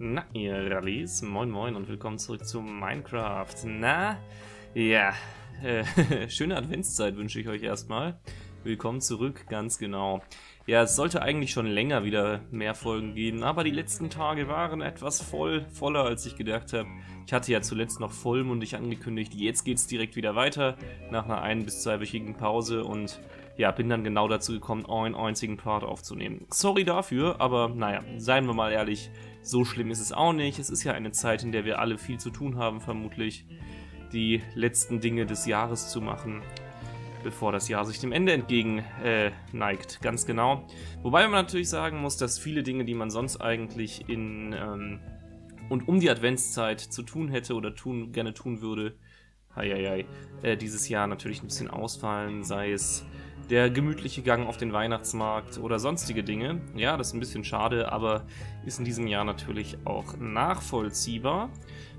Na ihr Rallis, moin moin und willkommen zurück zu Minecraft. Na, ja, schöne Adventszeit wünsche ich euch erstmal. Willkommen zurück, ganz genau. Ja, es sollte eigentlich schon länger wieder mehr Folgen geben, aber die letzten Tage waren etwas voller, als ich gedacht habe. Ich hatte ja zuletzt noch vollmundig angekündigt, jetzt geht's direkt wieder weiter, nach einer ein- bis zweiwöchigen Pause und... ja, bin dann genau dazu gekommen, einen einzigen Part aufzunehmen. Sorry dafür, aber naja, seien wir mal ehrlich, so schlimm ist es auch nicht. Es ist ja eine Zeit, in der wir alle viel zu tun haben, vermutlich die letzten Dinge des Jahres zu machen, bevor das Jahr sich dem Ende entgegen neigt, ganz genau. Wobei man natürlich sagen muss, dass viele Dinge, die man sonst eigentlich in und um die Adventszeit zu tun hätte oder gerne tun würde, dieses Jahr natürlich ein bisschen ausfallen, sei es der gemütliche Gang auf den Weihnachtsmarkt oder sonstige Dinge. Ja, das ist ein bisschen schade, aber ist in diesem Jahr natürlich auch nachvollziehbar.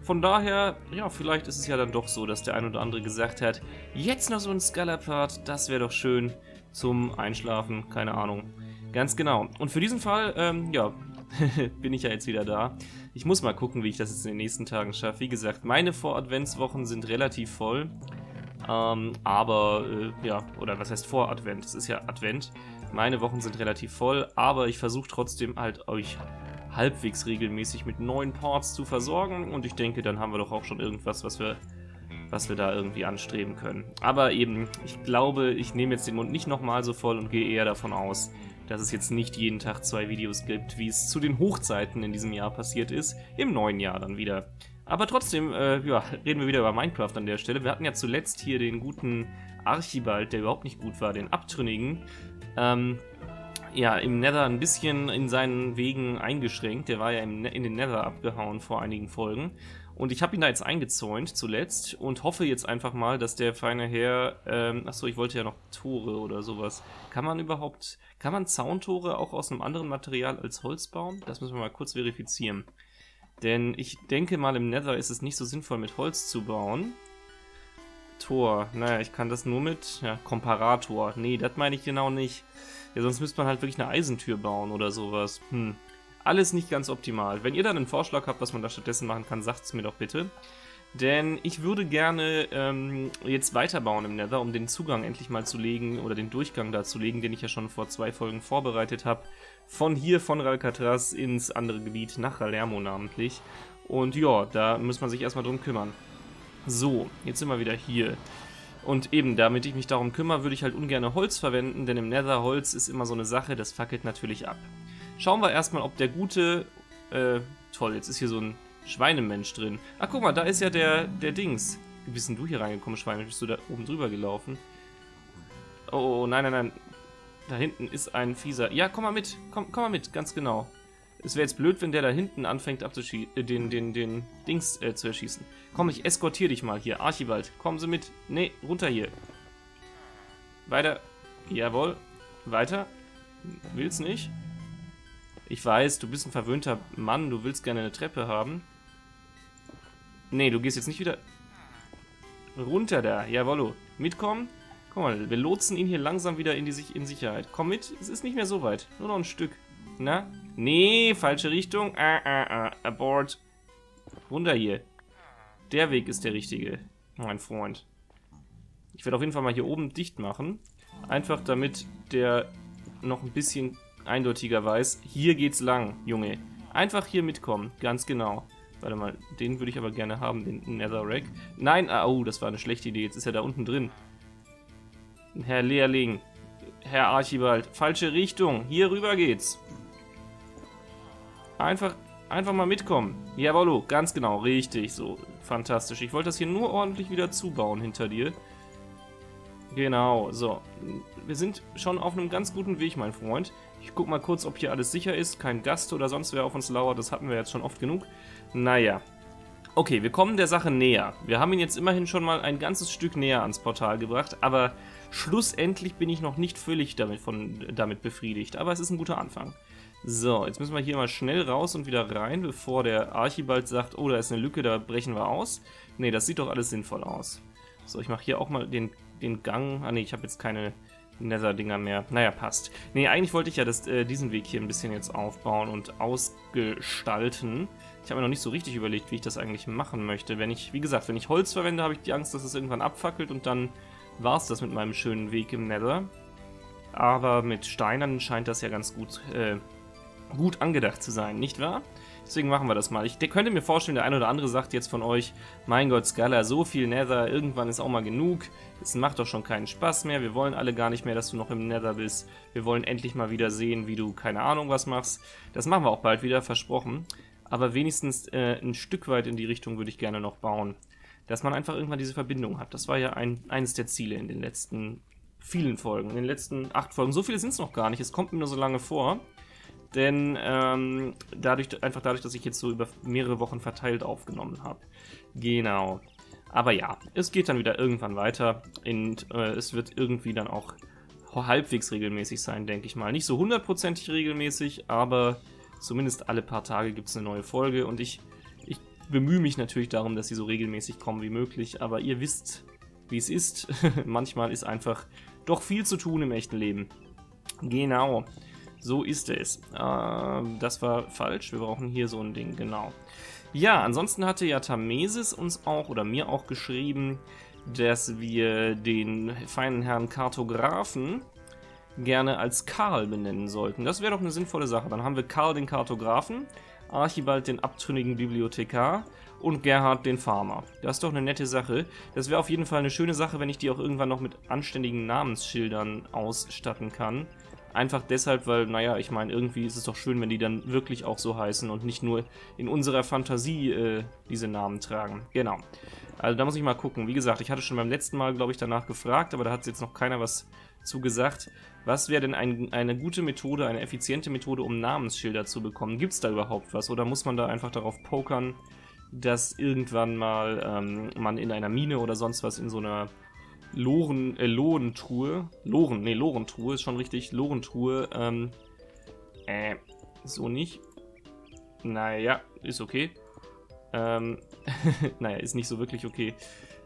Von daher, ja, vielleicht ist es ja dann doch so, dass der ein oder andere gesagt hat, jetzt noch so ein Skullyder-Part, das wäre doch schön zum Einschlafen, keine Ahnung. Ganz genau. Und für diesen Fall, ja, bin ich ja jetzt wieder da. Ich muss mal gucken, wie ich das jetzt in den nächsten Tagen schaffe. Wie gesagt, meine Vor-Adventswochen sind relativ voll. Ja, oder was heißt vor Advent? Es ist ja Advent. Meine Wochen sind relativ voll, aber ich versuche trotzdem halt euch halbwegs regelmäßig mit neuen Parts zu versorgen und ich denke, dann haben wir doch auch schon irgendwas, was wir da irgendwie anstreben können. Aber eben, ich glaube, ich nehme jetzt den Mund nicht nochmal so voll und gehe eher davon aus, dass es jetzt nicht jeden Tag 2 Videos gibt, wie es zu den Hochzeiten in diesem Jahr passiert ist, im neuen Jahr dann wieder. Aber trotzdem, ja, reden wir wieder über Minecraft an der Stelle. Wir hatten ja zuletzt hier den guten Archibald, der überhaupt nicht gut war, den Abtrünnigen, ja, im Nether ein bisschen in seinen Wegen eingeschränkt. Der war ja in den Nether abgehauen vor einigen Folgen. Und ich habe ihn da jetzt eingezäunt zuletzt und hoffe jetzt einfach mal, dass der feine Herr, achso, ich wollte ja noch Tore oder sowas. Kann man überhaupt, kann man Zauntore auch aus einem anderen Material als Holz bauen? Das müssen wir mal kurz verifizieren. Denn ich denke mal, im Nether ist es nicht so sinnvoll, mit Holz zu bauen. Tor. Naja, ich kann das nur mit... ja, Komparator. Nee, das meine ich genau nicht. Ja, sonst müsste man halt wirklich eine Eisentür bauen oder sowas. Hm. Alles nicht ganz optimal. Wenn ihr dann einen Vorschlag habt, was man da stattdessen machen kann, sagt es mir doch bitte. Denn ich würde gerne jetzt weiterbauen im Nether, um den Zugang endlich mal zu legen oder den Durchgang da zu legen, den ich ja schon vor 2 Folgen vorbereitet habe. Von hier, von Ralcatraz, ins andere Gebiet, nach Ralermo namentlich. Und ja, da muss man sich erstmal drum kümmern. So, jetzt sind wir wieder hier. Und eben, damit ich mich darum kümmere, würde ich halt ungern Holz verwenden, denn im Nether Holz ist immer so eine Sache, das fackelt natürlich ab. Schauen wir erstmal, ob der gute... toll, jetzt ist hier so ein Schweinemensch drin. Ach, guck mal, da ist ja der Dings. Wie bist denn du hier reingekommen, Schweinemensch? Bist du da oben drüber gelaufen? Oh, nein, nein, nein. Da hinten ist ein fieser... ja, komm mal mit. Komm mal mit, ganz genau. Es wäre jetzt blöd, wenn der da hinten anfängt, den Dings zu erschießen. Komm, ich eskortiere dich mal hier. Archibald, kommen Sie mit. Nee, runter hier. Weiter. Jawohl. Weiter. Will's nicht. Ich weiß, du bist ein verwöhnter Mann. Du willst gerne eine Treppe haben. Nee, du gehst jetzt nicht wieder... runter da. Jawollo. Mitkommen. Guck mal, wir lotsen ihn hier langsam wieder in Sicherheit. Komm mit, es ist nicht mehr so weit. Nur noch ein Stück. Na? Nee, falsche Richtung. Abort. Runter hier. Der Weg ist der richtige, mein Freund. Ich werde auf jeden Fall mal hier oben dicht machen. Einfach damit der noch ein bisschen eindeutiger weiß. Hier geht's lang, Junge. Einfach hier mitkommen, ganz genau. Warte mal, den würde ich aber gerne haben, den Netherrack. Nein, oh, das war eine schlechte Idee. Jetzt ist er da unten drin. Herr Lehrling, Herr Archibald, falsche Richtung, hier rüber geht's. Einfach mal mitkommen. Jawollo, ganz genau, richtig, so, fantastisch. Ich wollte das hier nur ordentlich wieder zubauen hinter dir. Genau, so. Wir sind schon auf einem ganz guten Weg, mein Freund. Ich guck mal kurz, ob hier alles sicher ist, kein Gast oder sonst wer auf uns lauert, das hatten wir jetzt schon oft genug. Naja. Okay, wir kommen der Sache näher. Wir haben ihn jetzt immerhin schon mal ein ganzes Stück näher ans Portal gebracht, aber schlussendlich bin ich noch nicht völlig damit befriedigt. Aber es ist ein guter Anfang. So, jetzt müssen wir hier mal schnell raus und wieder rein, bevor der Archibald sagt, oh, da ist eine Lücke, da brechen wir aus. Nee, das sieht doch alles sinnvoll aus. So, ich mache hier auch mal den Gang. Ah, nee, ich habe jetzt keine Nether-Dinger mehr. Naja, passt. Nee, eigentlich wollte ich ja diesen Weg hier ein bisschen jetzt aufbauen und ausgestalten. Ich habe mir noch nicht so richtig überlegt, wie ich das eigentlich machen möchte. Wenn ich, wie gesagt, wenn ich Holz verwende, habe ich die Angst, dass es irgendwann abfackelt und dann war es das mit meinem schönen Weg im Nether. Aber mit Steinen scheint das ja ganz gut angedacht zu sein, nicht wahr? Deswegen machen wir das mal. Ich könnte mir vorstellen, der eine oder andere sagt jetzt von euch, mein Gott, Skalla, so viel Nether, irgendwann ist auch mal genug. Es macht doch schon keinen Spaß mehr, wir wollen alle gar nicht mehr, dass du noch im Nether bist. Wir wollen endlich mal wieder sehen, wie du keine Ahnung was machst. Das machen wir auch bald wieder, versprochen. Aber wenigstens ein Stück weit in die Richtung würde ich gerne noch bauen. Dass man einfach irgendwann diese Verbindung hat. Das war ja eines der Ziele in den letzten vielen Folgen, in den letzten 8 Folgen. So viele sind es noch gar nicht, es kommt mir nur so lange vor. Denn dadurch, dass ich jetzt so über mehrere Wochen verteilt aufgenommen habe. Genau. Aber ja, es geht dann wieder irgendwann weiter und es wird irgendwie dann auch halbwegs regelmäßig sein, denke ich mal. Nicht so hundertprozentig regelmäßig, aber zumindest alle paar Tage gibt es eine neue Folge und ich bemühe mich natürlich darum, dass sie so regelmäßig kommen wie möglich, aber ihr wisst, wie es ist. Manchmal ist einfach doch viel zu tun im echten Leben. Genau. So ist es. Das war falsch. Wir brauchen hier so ein Ding, genau. Ja, ansonsten hatte ja Tamesis uns auch, oder mir auch geschrieben, dass wir den feinen Herrn Kartografen gerne als Karl benennen sollten. Das wäre doch eine sinnvolle Sache. Dann haben wir Karl den Kartografen, Archibald den abtrünnigen Bibliothekar und Gerhard den Farmer. Das ist doch eine nette Sache. Das wäre auf jeden Fall eine schöne Sache, wenn ich die auch irgendwann noch mit anständigen Namensschildern ausstatten kann. Einfach deshalb, weil, naja, ich meine, irgendwie ist es doch schön, wenn die dann wirklich auch so heißen und nicht nur in unserer Fantasie diese Namen tragen. Genau. Also da muss ich mal gucken. Wie gesagt, ich hatte schon beim letzten Mal, glaube ich, danach gefragt, aber da hat jetzt noch keiner was zugesagt. Was wäre denn eine gute Methode, eine effiziente Methode, um Namensschilder zu bekommen? Gibt es da überhaupt was? Oder muss man da einfach darauf pokern, dass irgendwann mal man in einer Mine oder sonst was in so einer Lorentruhe ist schon richtig, Lorentruhe, so nicht, naja, ist okay, naja, ist nicht so wirklich okay,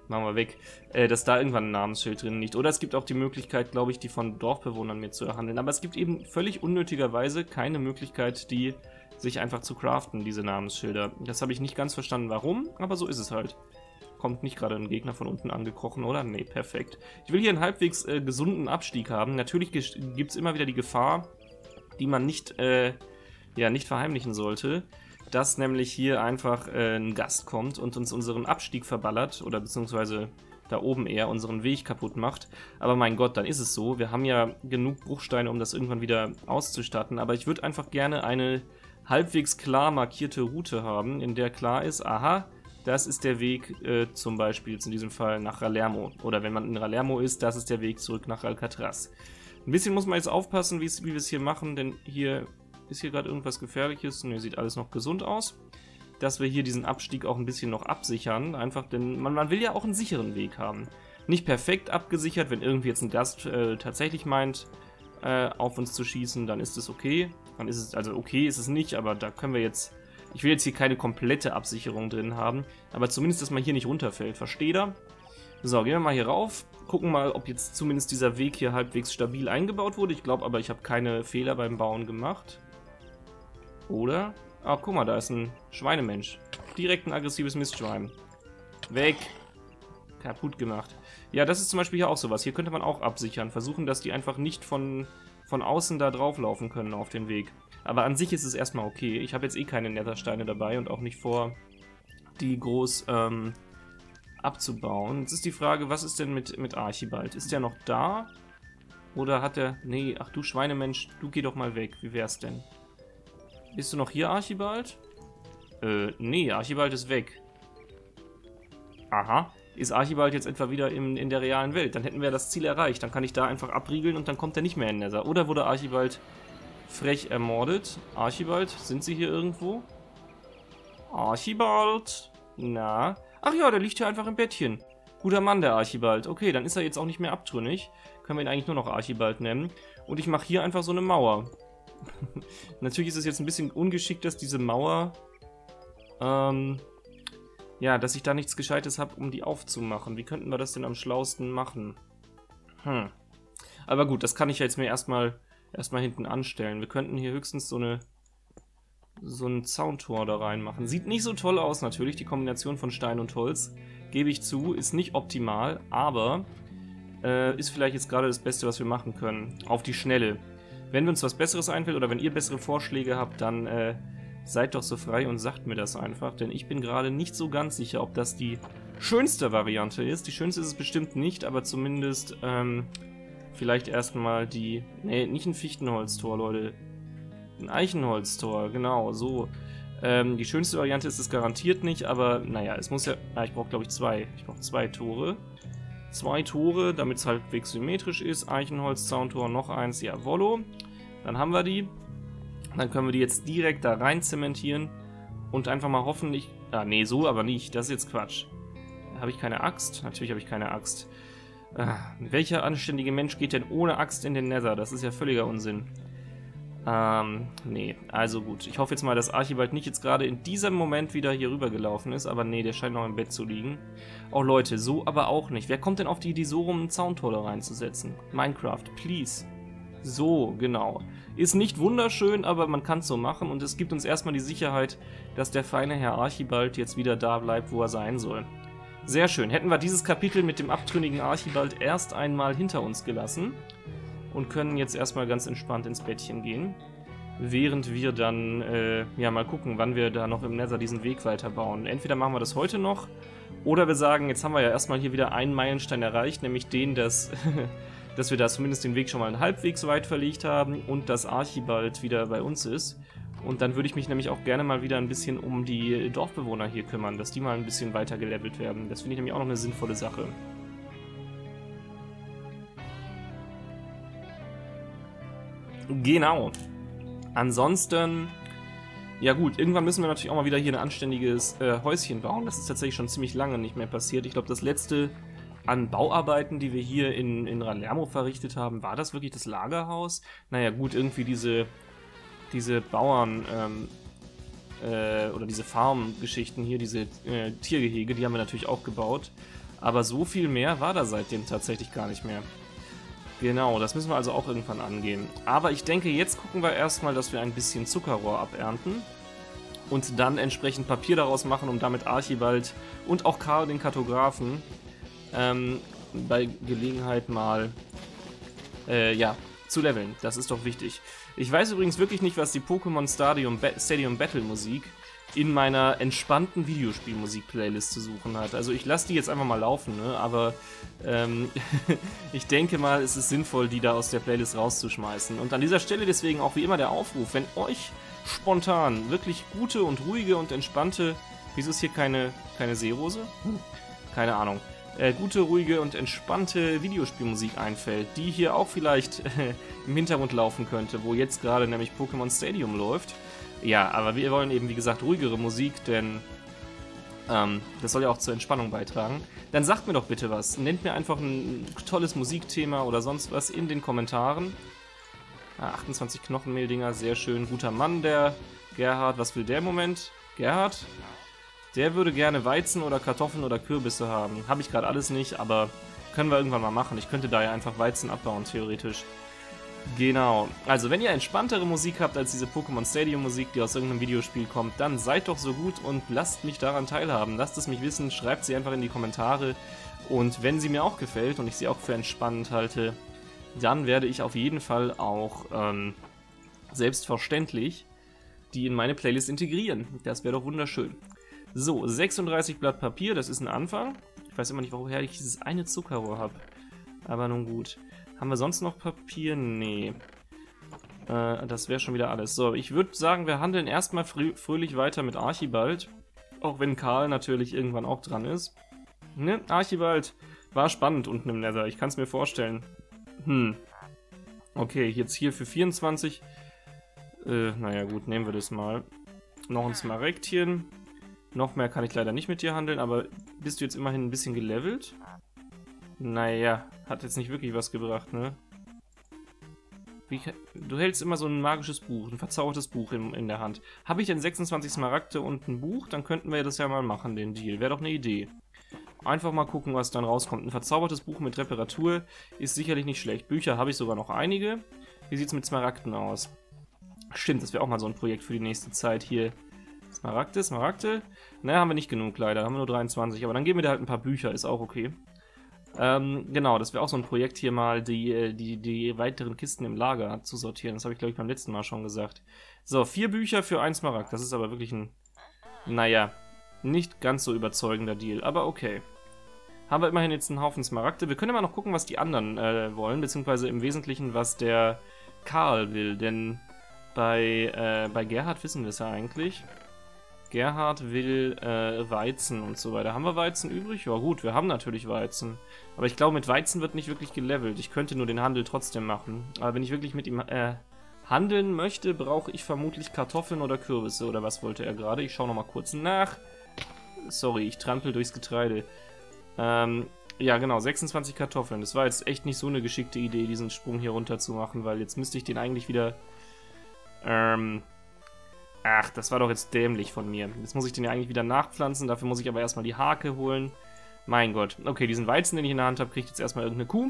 machen wir weg, dass da irgendwann ein Namensschild drin liegt, oder es gibt auch die Möglichkeit, glaube ich, die von Dorfbewohnern mir zu erhandeln, aber es gibt eben völlig unnötigerweise keine Möglichkeit, die sich einfach zu craften, diese Namensschilder, das habe ich nicht ganz verstanden, warum, aber so ist es halt. Kommt nicht gerade ein Gegner von unten angekrochen, oder? Nee, perfekt. Ich will hier einen halbwegs gesunden Abstieg haben. Natürlich gibt es immer wieder die Gefahr, die man nicht verheimlichen sollte, dass nämlich hier einfach ein Gast kommt und uns unseren Abstieg verballert, oder beziehungsweise da oben eher unseren Weg kaputt macht. Aber mein Gott, dann ist es so. Wir haben ja genug Bruchsteine, um das irgendwann wieder auszustatten. Aber ich würde einfach gerne eine halbwegs klar markierte Route haben, in der klar ist, aha, das ist der Weg zum Beispiel in diesem Fall nach Ralermo. Oder wenn man in Ralermo ist, das ist der Weg zurück nach Alcatraz. Ein bisschen muss man jetzt aufpassen, wie wir es hier machen, denn hier ist gerade irgendwas Gefährliches. Ne, sieht alles noch gesund aus. Dass wir hier diesen Abstieg auch ein bisschen noch absichern. Einfach, denn man will ja auch einen sicheren Weg haben. Nicht perfekt abgesichert, wenn irgendwie jetzt ein Gast tatsächlich meint, auf uns zu schießen, dann ist es okay. Dann ist es, also okay ist es nicht, aber da können wir jetzt... Ich will jetzt hier keine komplette Absicherung drin haben, aber zumindest, dass man hier nicht runterfällt. Versteht ihr? So, gehen wir mal hier rauf, gucken mal, ob jetzt zumindest dieser Weg hier halbwegs stabil eingebaut wurde. Ich glaube aber, ich habe keine Fehler beim Bauen gemacht. Oder? Ach, guck mal, da ist ein Schweinemensch. Direkt ein aggressives Mistschwein. Weg! Kaputt gemacht. Ja, das ist zum Beispiel hier auch sowas. Hier könnte man auch absichern. Versuchen, dass die einfach nicht von außen da drauf laufen können auf den Weg. Aber an sich ist es erstmal okay. Ich habe jetzt eh keine Nethersteine dabei und auch nicht vor, die groß abzubauen. Jetzt ist die Frage, was ist denn mit Archibald? Ist der noch da? Oder hat er... Nee, ach du Schweinemensch, du geh doch mal weg. Wie wär's denn? Bist du noch hier, Archibald? Nee, Archibald ist weg. Aha. Ist Archibald jetzt etwa wieder in der realen Welt? Dann hätten wir das Ziel erreicht. Dann kann ich da einfach abriegeln und dann kommt er nicht mehr in Nether. Oder wurde Archibald... frech ermordet. Archibald, sind Sie hier irgendwo? Archibald? Na? Ach ja, der liegt hier einfach im Bettchen. Guter Mann, der Archibald. Okay, dann ist er jetzt auch nicht mehr abtrünnig. Können wir ihn eigentlich nur noch Archibald nennen. Und ich mache hier einfach so eine Mauer. Natürlich ist es jetzt ein bisschen ungeschickt, dass diese Mauer... ja, dass ich da nichts Gescheites habe, um die aufzumachen. Wie könnten wir das denn am schlausten machen? Aber gut, das kann ich jetzt mir erstmal hinten anstellen. Wir könnten hier höchstens so ein Zauntor da reinmachen. Sieht nicht so toll aus natürlich, die Kombination von Stein und Holz, gebe ich zu, ist nicht optimal, aber ist vielleicht jetzt gerade das Beste, was wir machen können, auf die Schnelle. Wenn uns was Besseres einfällt oder wenn ihr bessere Vorschläge habt, dann seid doch so frei und sagt mir das einfach, denn ich bin gerade nicht so ganz sicher, ob das die schönste Variante ist. Die schönste ist es bestimmt nicht, aber zumindest vielleicht erstmal die... Ne, nicht ein Fichtenholztor, Leute. Ein Eichenholztor, genau, so. Die schönste Variante ist es garantiert nicht, aber naja, es muss ja... Ah, ich brauche glaube ich zwei. Ich brauche zwei Tore. Zwei Tore, damit es halbwegs symmetrisch ist. Eichenholz, Zauntor, noch eins, jawollo. Dann haben wir die. Dann können wir die jetzt direkt da rein zementieren und einfach mal hoffentlich... Ah, nee, so aber nicht. Das ist jetzt Quatsch. Habe ich keine Axt? Natürlich habe ich keine Axt. Welcher anständige Mensch geht denn ohne Axt in den Nether? Das ist ja völliger Unsinn. Nee, also gut. Ich hoffe jetzt mal, dass Archibald nicht jetzt gerade in diesem Moment wieder hier rüber gelaufen ist, aber nee, der scheint noch im Bett zu liegen. Oh Leute, so aber auch nicht. Wer kommt denn auf die Idee, so rum einen Zauntor da reinzusetzen? Minecraft, please. So, genau. Ist nicht wunderschön, aber man kann es so machen und es gibt uns erstmal die Sicherheit, dass der feine Herr Archibald jetzt wieder da bleibt, wo er sein soll. Sehr schön. Hätten wir dieses Kapitel mit dem abtrünnigen Archibald erst einmal hinter uns gelassen und können jetzt erstmal ganz entspannt ins Bettchen gehen, während wir dann, ja, mal gucken, wann wir da noch im Nether diesen Weg weiterbauen. Entweder machen wir das heute noch oder wir sagen, jetzt haben wir ja erstmal hier wieder einen Meilenstein erreicht, nämlich den, dass... dass wir da zumindest den Weg schon mal halbwegs weit verlegt haben und dass Archibald wieder bei uns ist. Und dann würde ich mich nämlich auch gerne mal wieder ein bisschen um die Dorfbewohner hier kümmern, dass die mal ein bisschen weiter gelevelt werden. Das finde ich nämlich auch noch eine sinnvolle Sache. Genau. Ansonsten... Ja gut, irgendwann müssen wir natürlich auch mal wieder hier ein anständiges Häuschen bauen. Das ist tatsächlich schon ziemlich lange nicht mehr passiert. Ich glaube, das letzte... An Bauarbeiten, die wir hier in Ranlermo verrichtet haben, war das wirklich das Lagerhaus? Naja gut, irgendwie diese Bauern oder diese Farm-Geschichten hier, diese Tiergehege, die haben wir natürlich auch gebaut. Aber so viel mehr war da seitdem tatsächlich gar nicht mehr. Genau, das müssen wir also auch irgendwann angehen. Aber ich denke, jetzt gucken wir erstmal, dass wir ein bisschen Zuckerrohr abernten. Und dann entsprechend Papier daraus machen, um damit Archibald und auch Karl den Kartografen bei Gelegenheit mal ja, zu leveln. Das ist doch wichtig. Ich weiß übrigens wirklich nicht, was die Pokémon Stadium Battle Musik in meiner entspannten Videospielmusik-Playlist zu suchen hat. Also ich lasse die jetzt einfach mal laufen, ne? Aber ich denke mal, es ist sinnvoll, die da aus der Playlist rauszuschmeißen. Und an dieser Stelle deswegen auch wie immer der Aufruf, wenn euch spontan wirklich gute und ruhige und entspannte... Wieso ist hier keine Seerose? Hm. Keine Ahnung. Gute, ruhige und entspannte Videospielmusik einfällt, die hier auch vielleicht im Hintergrund laufen könnte, wo jetzt gerade nämlich Pokémon Stadium läuft. Ja, aber wir wollen eben, wie gesagt, ruhigere Musik, denn das soll ja auch zur Entspannung beitragen. Dann sagt mir doch bitte was. Nennt mir einfach ein tolles Musikthema oder sonst was in den Kommentaren. Ah, 28 Knochenmehldinger, sehr schön. Guter Mann, der Gerhard. Was will der im Moment? Gerhard? Der würde gerne Weizen oder Kartoffeln oder Kürbisse haben. Habe ich gerade alles nicht, aber können wir irgendwann mal machen. Ich könnte da ja einfach Weizen abbauen, theoretisch. Genau. Also, wenn ihr entspanntere Musik habt als diese Pokémon Stadium Musik, die aus irgendeinem Videospiel kommt, dann seid doch so gut und lasst mich daran teilhaben. Lasst es mich wissen, schreibt sie einfach in die Kommentare. Und wenn sie mir auch gefällt und ich sie auch für entspannend halte, dann werde ich auf jeden Fall auch selbstverständlich die in meine Playlist integrieren. Das wäre doch wunderschön. So, 36 Blatt Papier, das ist ein Anfang. Ich weiß immer nicht, woher ich dieses eine Zuckerrohr habe. Aber nun gut. Haben wir sonst noch Papier? Nee. Das wäre schon wieder alles. So, ich würde sagen, wir handeln erstmal fröhlich weiter mit Archibald. Auch wenn Karl natürlich irgendwann auch dran ist. Ne, Archibald war spannend unten im Nether. Ich kann es mir vorstellen. Okay, jetzt hier für 24. Naja gut, nehmen wir das mal. Noch ein Smaragdchen. Noch mehr kann ich leider nicht mit dir handeln, aber bist du jetzt immerhin ein bisschen gelevelt? Naja, hat jetzt nicht wirklich was gebracht, ne? Du hältst immer so ein magisches Buch, ein verzaubertes Buch in der Hand. Habe ich denn 26 Smaragde und ein Buch? Dann könnten wir das ja mal machen, den Deal. Wäre doch eine Idee. Einfach mal gucken, was dann rauskommt. Ein verzaubertes Buch mit Reparatur ist sicherlich nicht schlecht. Bücher habe ich sogar noch einige. Wie sieht es mit Smaragden aus? Stimmt, das wäre auch mal so ein Projekt für die nächste Zeit hier. Smaragde. Naja, haben wir nicht genug leider. Haben wir nur 23. Aber dann geben wir dir halt ein paar Bücher. Ist auch okay. Genau, das wäre auch so ein Projekt hier mal, die weiteren Kisten im Lager zu sortieren. Das habe ich, glaube ich, beim letzten Mal schon gesagt. So, 4 Bücher für 1 Smaragd. Das ist aber wirklich ein, naja, nicht ganz so überzeugender Deal. Aber okay. Haben wir immerhin jetzt einen Haufen Smaragde. Wir können immer noch gucken, was die anderen wollen. Beziehungsweise im Wesentlichen, was der Karl will. Denn bei Gerhard wissen wir es ja eigentlich. Gerhard will Weizen und so weiter. Haben wir Weizen übrig? Ja gut, wir haben natürlich Weizen. Aber ich glaube, mit Weizen wird nicht wirklich gelevelt. Ich könnte nur den Handel trotzdem machen. Aber wenn ich wirklich mit ihm handeln möchte, brauche ich vermutlich Kartoffeln oder Kürbisse. Oder was wollte er gerade? Ich schaue nochmal kurz nach. Sorry, ich trampel durchs Getreide. Ja genau, 26 Kartoffeln. Das war jetzt echt nicht so eine geschickte Idee, diesen Sprung hier runter zu machen. Weil jetzt müsste ich den eigentlich wieder... Ach, das war doch jetzt dämlich von mir. Jetzt muss ich den ja eigentlich wieder nachpflanzen. Dafür muss ich aber erstmal die Hake holen. Mein Gott. Okay, diesen Weizen, den ich in der Hand habe, kriegt jetzt erstmal irgendeine Kuh.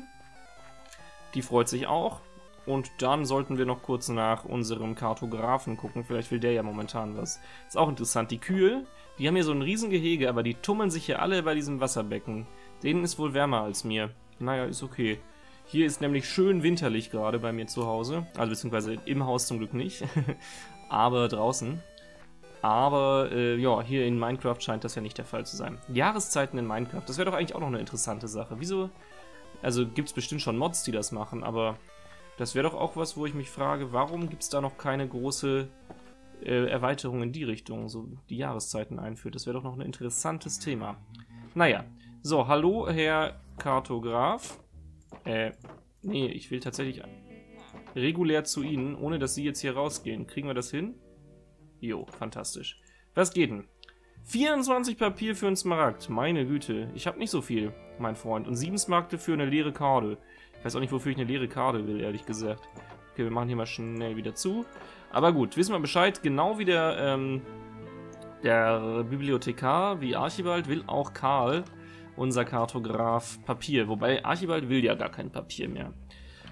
Die freut sich auch. Und dann sollten wir noch kurz nach unserem Kartografen gucken. Vielleicht will der ja momentan was. Ist auch interessant. Die Kühe, die haben hier so ein Riesengehege, aber die tummeln sich hier alle bei diesem Wasserbecken. Denen ist wohl wärmer als mir. Naja, ist okay. Hier ist nämlich schön winterlich gerade bei mir zu Hause. Also beziehungsweise im Haus zum Glück nicht. Aber draußen. Aber ja, hier in Minecraft scheint das ja nicht der Fall zu sein. Jahreszeiten in Minecraft, das wäre doch eigentlich auch noch eine interessante Sache. Wieso? Also gibt es bestimmt schon Mods, die das machen, aber das wäre doch auch was, wo ich mich frage, warum gibt es da noch keine große Erweiterung in die Richtung, so die Jahreszeiten einführt. Das wäre doch noch ein interessantes Thema. Naja, so, hallo Herr Kartograf. Nee, ich will tatsächlich... regulär zu Ihnen, ohne dass Sie jetzt hier rausgehen. Kriegen wir das hin? Jo, fantastisch. Was geht denn? 24 Papier für einen Smaragd. Meine Güte, ich habe nicht so viel, mein Freund. Und 7 Smaragde für eine leere Karte. Ich weiß auch nicht, wofür ich eine leere Karte will, ehrlich gesagt. Okay, wir machen hier mal schnell wieder zu. Aber gut, wissen wir Bescheid. Genau wie der Bibliothekar, wie Archibald, will auch Karl, unser Kartograf, Papier. Wobei Archibald will ja gar kein Papier mehr.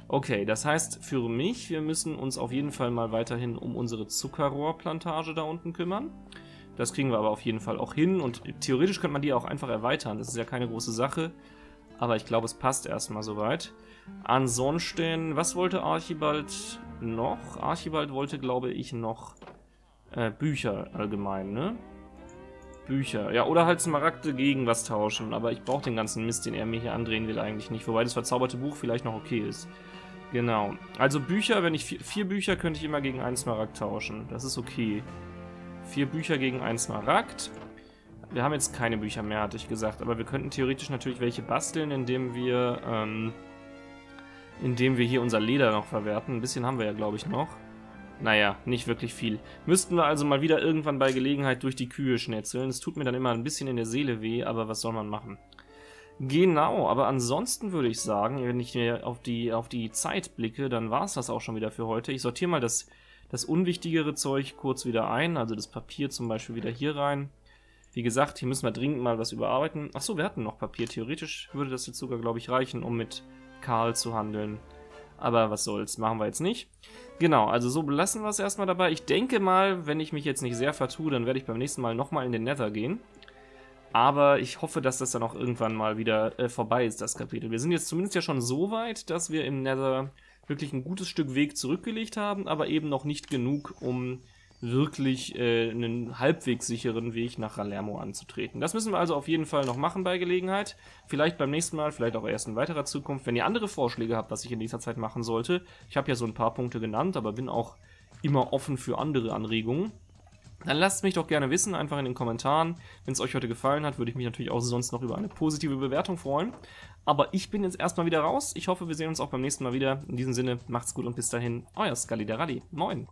Okay, das heißt für mich, wir müssen uns auf jeden Fall mal weiterhin um unsere Zuckerrohrplantage da unten kümmern. Das kriegen wir aber auf jeden Fall auch hin und theoretisch könnte man die auch einfach erweitern. Das ist ja keine große Sache, aber ich glaube, es passt erstmal soweit. Ansonsten, was wollte Archibald noch? Archibald wollte, glaube ich, noch Bücher allgemein, ne? Bücher. Ja, oder halt Smaragde gegen was tauschen. Aber ich brauche den ganzen Mist, den er mir hier andrehen will, eigentlich nicht. Wobei das verzauberte Buch vielleicht noch okay ist. Genau. Also Bücher, wenn ich... 4 Bücher könnte ich immer gegen 1 Smaragd tauschen. Das ist okay. 4 Bücher gegen 1 Smaragd. Wir haben jetzt keine Bücher mehr, hatte ich gesagt. Aber wir könnten theoretisch natürlich welche basteln, indem wir hier unser Leder noch verwerten. Ein bisschen haben wir ja, glaube ich, noch. Naja, nicht wirklich viel. Müssten wir also mal wieder irgendwann bei Gelegenheit durch die Kühe schnetzeln. Es tut mir dann immer ein bisschen in der Seele weh, aber was soll man machen? Genau, aber ansonsten würde ich sagen, wenn ich mir auf die Zeit blicke, dann war es das auch schon wieder für heute. Ich sortiere mal das unwichtigere Zeug kurz wieder ein, also das Papier zum Beispiel wieder hier rein. Wie gesagt, hier müssen wir dringend mal was überarbeiten. Achso, wir hatten noch Papier. Theoretisch würde das jetzt sogar, glaube ich, reichen, um mit Karl zu handeln. Aber was soll's, machen wir jetzt nicht. Genau, also so belassen wir es erstmal dabei. Ich denke mal, wenn ich mich jetzt nicht sehr vertue, dann werde ich beim nächsten Mal nochmal in den Nether gehen. Aber ich hoffe, dass das dann auch irgendwann mal wieder vorbei ist, das Kapitel. Wir sind jetzt zumindest ja schon so weit, dass wir im Nether wirklich ein gutes Stück Weg zurückgelegt haben, aber eben noch nicht genug, um wirklich einen halbwegs sicheren Weg nach Ralermo anzutreten. Das müssen wir also auf jeden Fall noch machen bei Gelegenheit. Vielleicht beim nächsten Mal, vielleicht auch erst in weiterer Zukunft. Wenn ihr andere Vorschläge habt, was ich in nächster Zeit machen sollte. Ich habe ja so ein paar Punkte genannt, aber bin auch immer offen für andere Anregungen. Dann lasst mich doch gerne wissen, einfach in den Kommentaren. Wenn es euch heute gefallen hat, würde ich mich natürlich auch sonst noch über eine positive Bewertung freuen. Aber ich bin jetzt erstmal wieder raus. Ich hoffe, wir sehen uns auch beim nächsten Mal wieder. In diesem Sinne, macht's gut und bis dahin, euer SkullyderRalli. Moin!